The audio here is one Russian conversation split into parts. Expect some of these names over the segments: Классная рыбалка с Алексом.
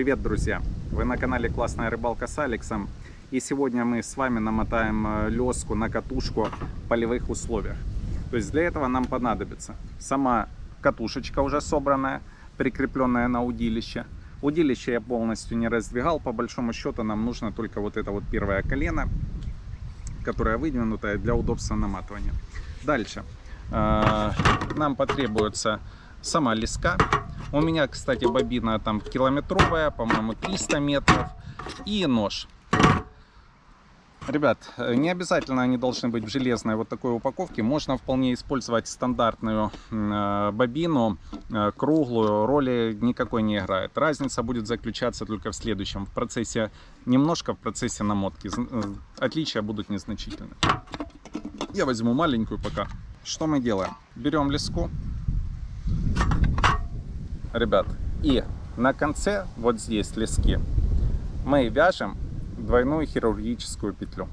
Привет, друзья! Вы на канале Классная рыбалка с Алексом. И сегодня мы с вами намотаем леску на катушку в полевых условиях. То есть для этого нам понадобится сама катушечка уже собранная, прикрепленная на удилище. Удилище я полностью не раздвигал. По большому счету нам нужно только вот это вот первое колено, которое выдвинутое для удобства наматывания. Дальше нам потребуется сама леска. У меня, кстати, бобина там километровая, по-моему, 300 метров. И нож. Ребят, не обязательно они должны быть в железной вот такой упаковке. Можно вполне использовать стандартную бобину, круглую. Роли никакой не играет. Разница будет заключаться только в следующем. Немножко в процессе намотки. Отличия будут незначительны. Я возьму маленькую пока. Что мы делаем? Берем леску. Ребят, и на конце вот здесь лески мы вяжем двойную хирургическую петлю.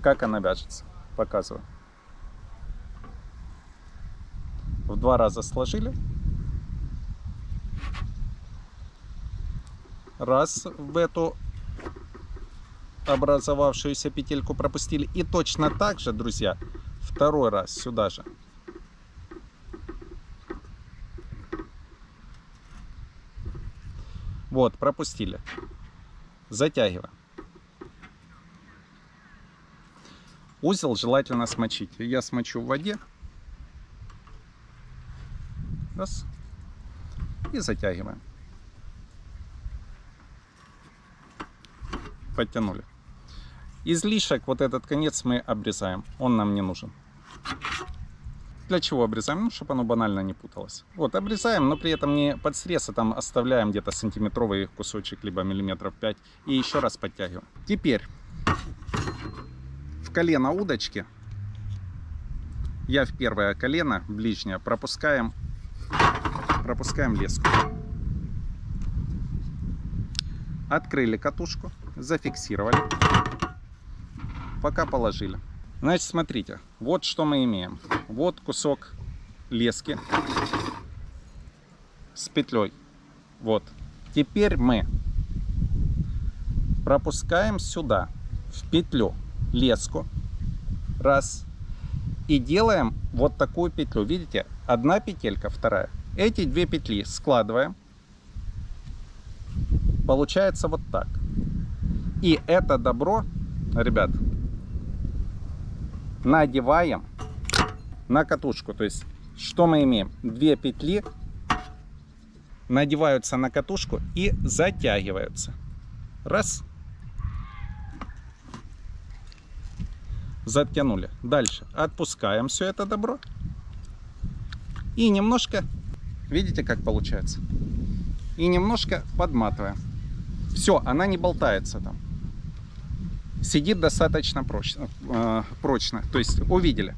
Как она вяжется? Показываю. В два раза сложили. Раз в эту образовавшуюся петельку пропустили. И точно так же, друзья, второй раз сюда же. Вот, пропустили. Затягиваем. Узел желательно смочить. Я смочу в воде. Раз. И затягиваем. Подтянули. Излишек, вот этот конец мы обрезаем. Он нам не нужен. Для чего обрезаем? Ну, чтобы оно банально не путалось. Вот, обрезаем, но при этом не под срез, а там оставляем где-то сантиметровый кусочек, либо миллиметров 5. И еще раз подтягиваем. Теперь в колено удочки, я в первое колено, ближнее, пропускаем леску. Открыли катушку, зафиксировали, пока положили. Значит, смотрите, вот что мы имеем. Вот кусок лески с петлей. Вот. Теперь мы пропускаем сюда в петлю леску. Раз. И делаем вот такую петлю. Видите? Одна петелька, вторая. Эти две петли складываем. Получается вот так. И это добро, ребят, надеваем на катушку. То есть что мы имеем? Две петли надеваются на катушку и затягиваются. Раз. Затянули. Дальше отпускаем все это добро. И немножко, видите, как получается? И немножко подматываем. Все, она не болтается там. Сидит достаточно прочно. То есть увидели.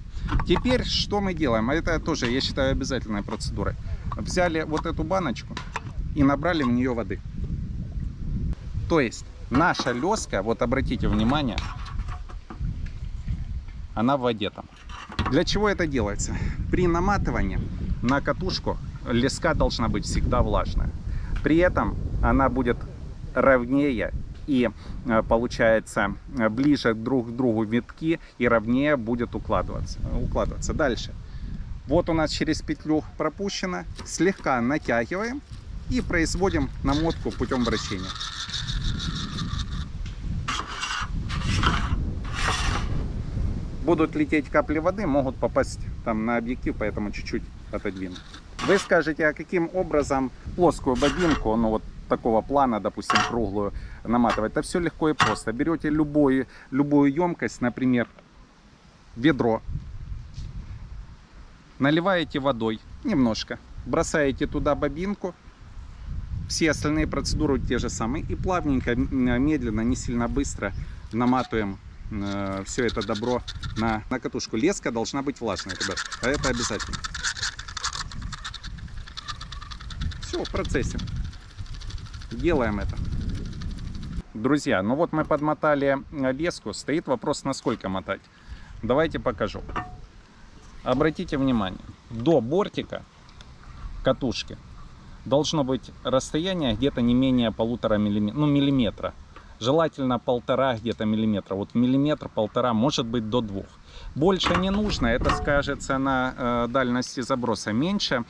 Теперь что мы делаем? Это тоже, я считаю, обязательной процедурой. Взяли вот эту баночку и набрали в нее воды. То есть наша леска, вот обратите внимание, она в воде там. Для чего это делается? При наматывании на катушку леска должна быть всегда влажная. При этом она будет ровнее и получается ближе друг к другу витки и ровнее будет укладываться. Дальше вот у нас через петлю пропущено, слегка натягиваем и производим намотку путем вращения. Будут лететь капли воды, могут попасть там на объектив, поэтому чуть-чуть отодвину. Вы скажете, а каким образом плоскую бобинку, ну вот такого плана, допустим, круглую, наматывать? Это все легко и просто. Берете любую емкость, например, ведро, наливаете водой немножко, бросаете туда бобинку, все остальные процедуры те же самые, и плавненько, медленно, не сильно быстро наматываем все это добро на катушку. Леска должна быть влажной, ребят, а это обязательно. Все, в процессе. Делаем это. Друзья, ну вот мы подмотали леску. Стоит вопрос, насколько мотать. Давайте покажу. Обратите внимание, до бортика катушки должно быть расстояние где-то не менее 1,5 миллиметра, ну, миллиметра. Желательно 1,5 где-то миллиметра. Вот миллиметр, 1,5, может быть до 2. Больше не нужно, это скажется на дальности заброса. Меньше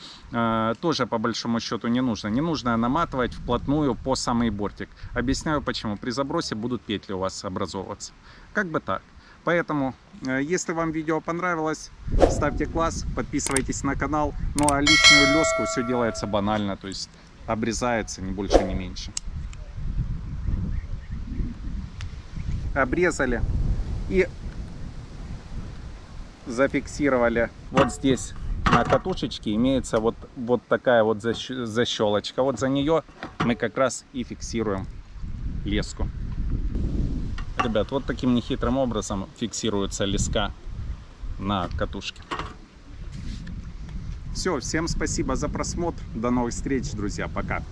тоже по большому счету не нужно. Не нужно наматывать вплотную по самый бортик. Объясняю почему. При забросе будут петли у вас образовываться. Как бы так. Поэтому, если вам видео понравилось, ставьте класс, подписывайтесь на канал. Ну а лишнюю леску все делается банально, то есть обрезается ни больше, ни меньше. Обрезали и зафиксировали. Вот здесь на катушечке имеется вот такая вот защелочка. Вот за нее мы как раз и фиксируем леску. Ребят, вот таким нехитрым образом фиксируется леска на катушке. Все, всем спасибо за просмотр. До новых встреч, друзья. Пока.